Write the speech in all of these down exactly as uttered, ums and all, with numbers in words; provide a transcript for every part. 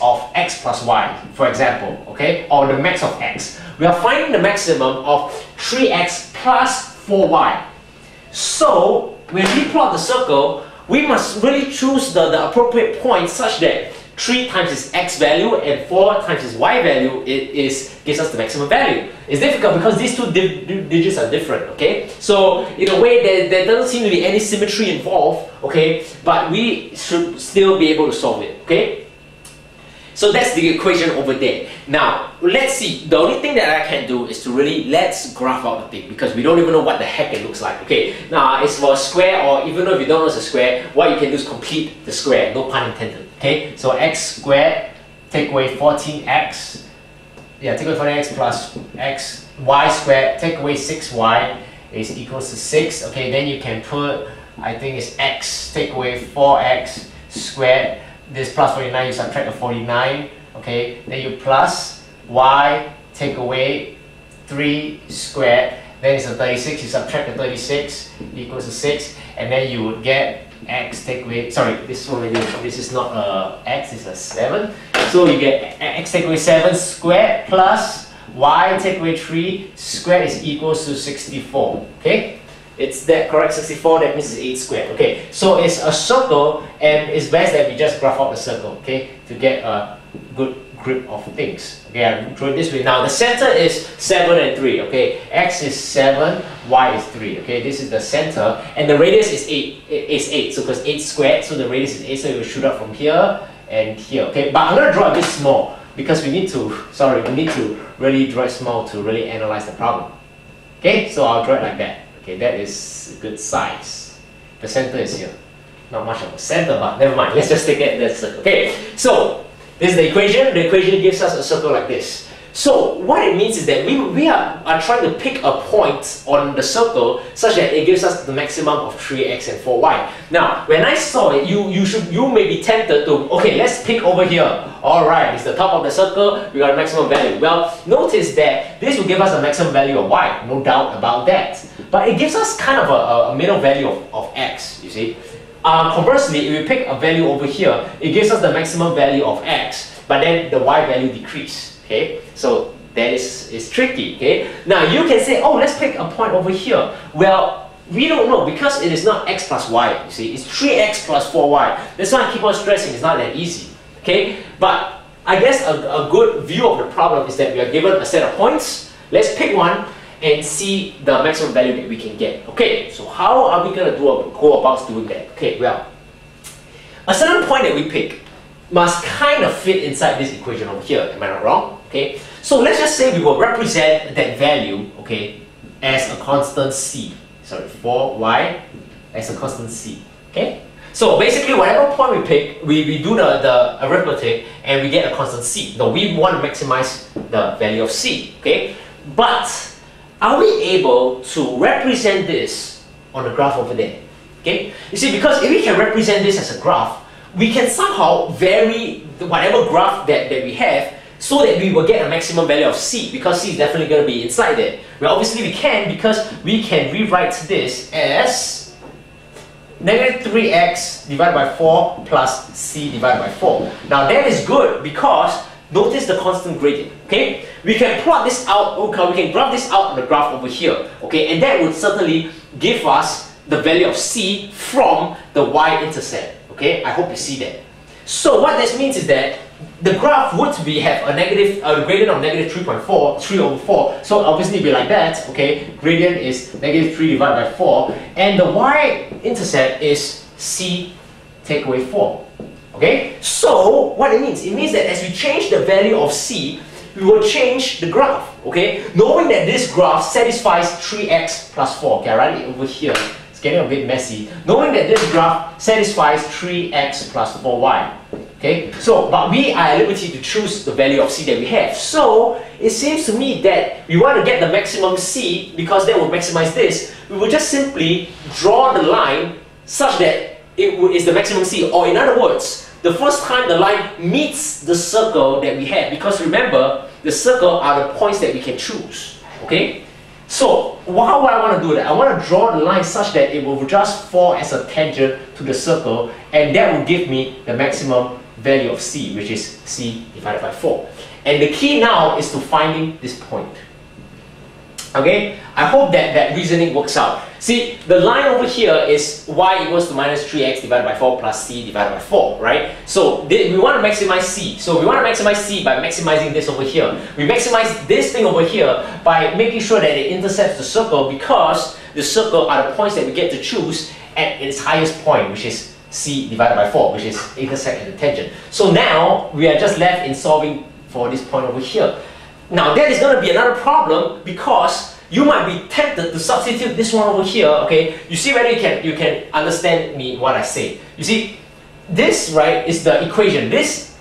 of x plus y, for example, okay, or the max of x. We are finding the maximum of three x plus four y. So when we plot the circle, we must really choose the, the appropriate point such that three times its x value and four times its y value it is gives us the maximum value. It's difficult because these two di digits are different, okay? So in a way there, there doesn't seem to be any symmetry involved, okay? But we should still be able to solve it, okay? So that's the equation over there. Now, let's see. The only thing that I can do is to really, let's graph out the thing because we don't even know what the heck it looks like. Okay, now it's for a square, or even though if you don't know it's a square, what you can do is complete the square, no pun intended. Okay, so x squared, take away fourteen x, yeah, take away fourteen x plus x, y squared, take away six y is equals to six. Okay, then you can put, I think it's x, take away four x squared, this plus forty-nine, you subtract a forty-nine, okay, then you plus y, take away three squared, then it's a thirty-six, you subtract a thirty-six, equals a six, and then you would get x take away, sorry, this one this is not a x, it's a seven, so you get x take away seven squared plus y take away three squared is equals to sixty-four, okay? It's that correct, sixty-four, that means it's eight squared, okay? So it's a circle, and it's best that we just graph out the circle, okay? To get a good grip of things. Okay, I'm drawing this way. Now the center is seven and three, okay? X is seven, y is three, okay? This is the center, and the radius is eight, is eight, so because eight squared, so the radius is eight, so it will shoot up from here and here, okay? But I'm going to draw a bit small, because we need to, sorry, we need to really draw it small to really analyze the problem. Okay, so I'll draw it like that. Okay, that is a good size. The center is here. Not much of a center, but never mind. Let's just take that as a circle. Okay, so this is the equation. The equation gives us a circle like this. So what it means is that we, we are, are trying to pick a point on the circle such that it gives us the maximum of three x and four y. Now, when I saw it, you, you, should, you may be tempted to, okay, let's pick over here. Alright, it's the top of the circle, we got a maximum value. Well, notice that this will give us a maximum value of y, no doubt about that. But it gives us kind of a, a middle value of, of x, you see. Um, conversely, if we pick a value over here, it gives us the maximum value of x, but then the y value decreases, okay? So that is, is tricky, okay? Now you can say, oh, let's pick a point over here. Well, we don't know because it is not x plus y, you see. It's three x plus four y. That's why I keep on stressing, it's not that easy, okay? But I guess a, a good view of the problem is that we are given a set of points. Let's pick one and see the maximum value that we can get. Okay, so how are we going to do a, go about doing that? Okay, well, a certain point that we pick must kind of fit inside this equation over here. Am I not wrong? Okay, so let's just say we will represent that value, okay, as a constant c. Sorry, four y as a constant c. Okay, so basically whatever point we pick, we, we do the, the arithmetic and we get a constant c. Now we want to maximize the value of c, okay, but are we able to represent this on a graph over there? Okay? You see, because if we can represent this as a graph, we can somehow vary whatever graph that, that we have so that we will get a maximum value of c, because c is definitely going to be inside there. Well, obviously we can, because we can rewrite this as negative three x divided by four plus c divided by four. Now that is good because notice the constant gradient, okay? We can plot this out, okay, we can graph this out on the graph over here, okay? And that would certainly give us the value of c from the y-intercept, okay? I hope you see that. So what this means is that the graph would be have a negative, a gradient of negative three point four, three over four, so obviously it'd be like that, okay? Gradient is negative three divided by four, and the y-intercept is c take away four. Okay, so what it means, it means that as we change the value of c, we will change the graph, okay? Knowing that this graph satisfies three x plus four, okay, I write it over here, it's getting a bit messy. Knowing that this graph satisfies three x plus four y, okay? So, but we are at liberty to choose the value of c that we have. So, it seems to me that we want to get the maximum c, because that will maximize this, we will just simply draw the line such that it is the maximum c, or in other words, the first time the line meets the circle that we have, because remember, the circle are the points that we can choose, okay? So, how would I want to do that? I want to draw the line such that it will just fall as a tangent to the circle, and that will give me the maximum value of c, which is c divided by four. And the key now is to finding this point. Okay, I hope that that reasoning works out. See, the line over here is y equals to minus three x divided by four plus c divided by four, right? So we want to maximize c. So we want to maximize c by maximizing this over here. We maximize this thing over here by making sure that it intercepts the circle, because the circle are the points that we get to choose at its highest point, which is c divided by four, which is intersect at the tangent. So now we are just left in solving for this point over here. Now that is going to be another problem, because you might be tempted to substitute this one over here. Okay, you see whether you can you can understand me what I say. You see, this right is the equation. This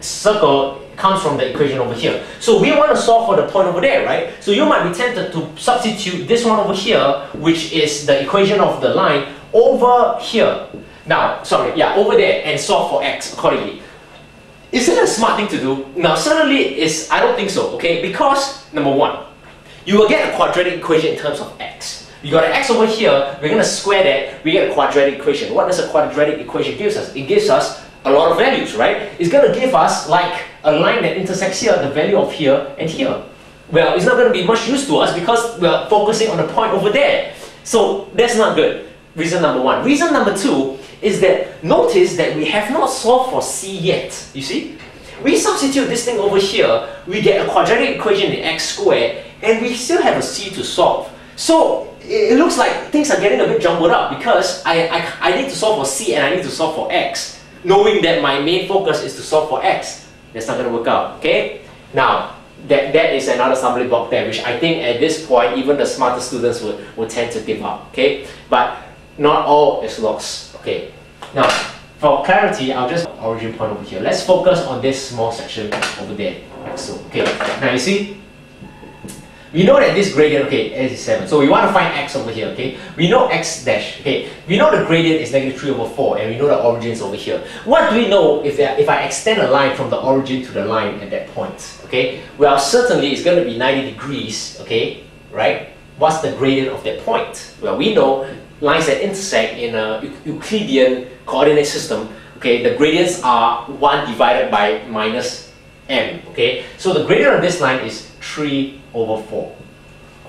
circle comes from the equation over here. So we want to solve for the point over there, right? So you might be tempted to substitute this one over here, which is the equation of the line, over here. Now, sorry, yeah, over there, and solve for x accordingly. Is that a smart thing to do? Now, certainly is. I don't think so. Okay, because number one, you will get a quadratic equation in terms of x. You got an x over here. We're gonna square that. We get a quadratic equation. What does a quadratic equation gives us? It gives us a lot of values, right? It's gonna give us like a line that intersects here, the value of here and here. Well, it's not gonna be much use to us because we're focusing on the point over there. So that's not good. Reason number one. Reason number two is that notice that we have not solved for c yet. You see? We substitute this thing over here, we get a quadratic equation in x squared, and we still have a c to solve. So it looks like things are getting a bit jumbled up, because I, I, I need to solve for c and I need to solve for x, knowing that my main focus is to solve for x. That's not going to work out, okay? Now, that, that is another stumbling block there, which I think at this point, even the smarter students would, would tend to give up, okay? But not all is lost, okay? Now, for clarity, I'll just origin point over here. Let's focus on this small section over there. So, okay, now you see, we know that this gradient, okay, is seven. So we want to find x over here, okay? We know x dash, okay? We know the gradient is negative three over four, and we know the origin is over here. What do we know if, there, if I extend a line from the origin to the line at that point, okay? Well, certainly it's going to be ninety degrees, okay, right? What's the gradient of that point? Well, we know lines that intersect in a Euclidean coordinate system, okay, the gradients are one divided by minus m, okay? So the gradient of this line is three over four,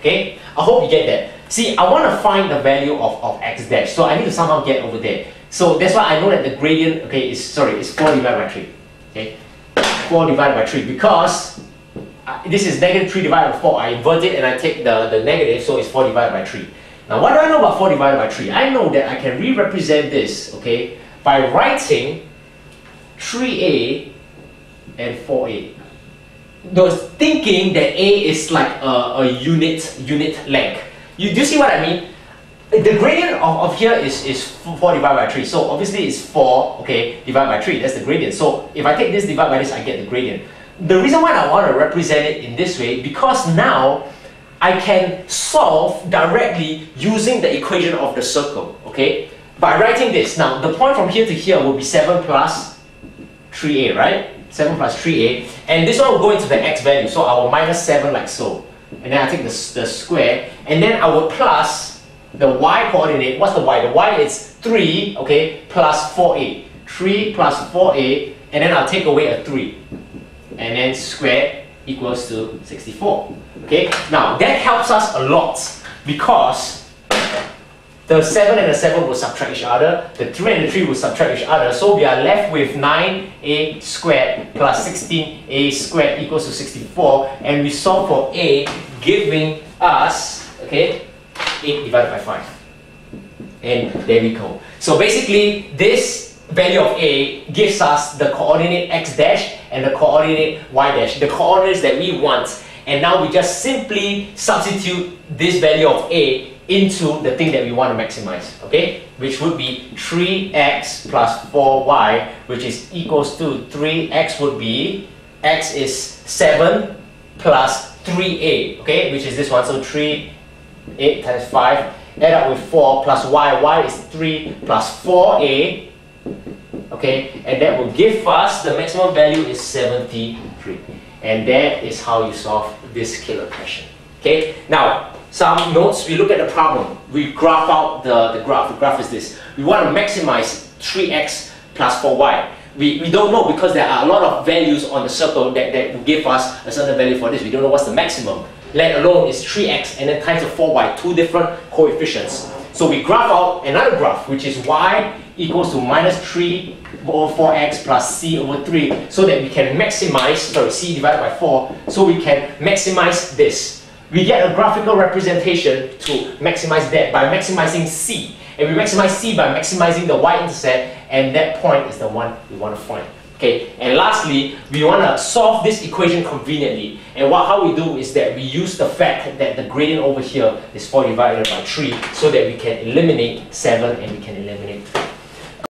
okay? I hope you get that. See, I want to find the value of, of x dash, so I need to somehow get over there. So that's why I know that the gradient, okay, is, sorry, it's four divided by three, okay? four divided by three, because I, this is negative three divided by four, I invert it and I take the, the negative, so it's four divided by three. Now, what do I know about four divided by three? I know that I can re-represent this, okay, by writing three a and four a. Those thinking that a is like a, a unit unit length. You do you see what I mean? The gradient of, of here is, is four divided by three. So obviously it's four, okay, divided by three. That's the gradient. So if I take this divided by this, I get the gradient. The reason why I want to represent it in this way, because now I can solve directly using the equation of the circle, okay? By writing this, now the point from here to here will be seven plus three a, right? seven plus three a, and this one will go into the x value, so I will minus seven like so, and then I take the, the square, and then I will plus the y coordinate. What's the y? The y is three, okay, plus four a. three plus four a, and then I'll take away a three, and then square equals to sixty-four. Okay, now that helps us a lot, because the seven and the seven will subtract each other, the three and the three will subtract each other, so we are left with nine a squared plus sixteen a squared equals to sixty-four, and we solve for a, giving us, okay, eight divided by five. And there we go. So basically, this value of a gives us the coordinate x dash and the coordinate y dash, the coordinates that we want. And now we just simply substitute this value of a into the thing that we want to maximize, okay? Which would be three x plus four y, which is equals to three x would be, x is seven plus three a, okay? Which is this one, so three, eight times five, add up with four plus y, y is three plus four a, okay, and that will give us the maximum value is seventy-three, and that is how you solve this killer question. Okay, now some notes. We look at the problem. We graph out the, the graph. The graph is this. We want to maximize three x plus four y. we, we don't know, because there are a lot of values on the circle that, that give us a certain value for this. We don't know what's the maximum, let alone it's three x and then times the four by two different coefficients. So we graph out another graph, which is y equals to minus three over four x plus c over three, so that we can maximize, sorry, c divided by four, so we can maximize this. We get a graphical representation to maximize that by maximizing c. And we maximize c by maximizing the y-intercept, and that point is the one we want to find. Okay, and lastly, we want to solve this equation conveniently. And what, how we do is that we use the fact that the gradient over here is four divided by three, so that we can eliminate seven and we can eliminate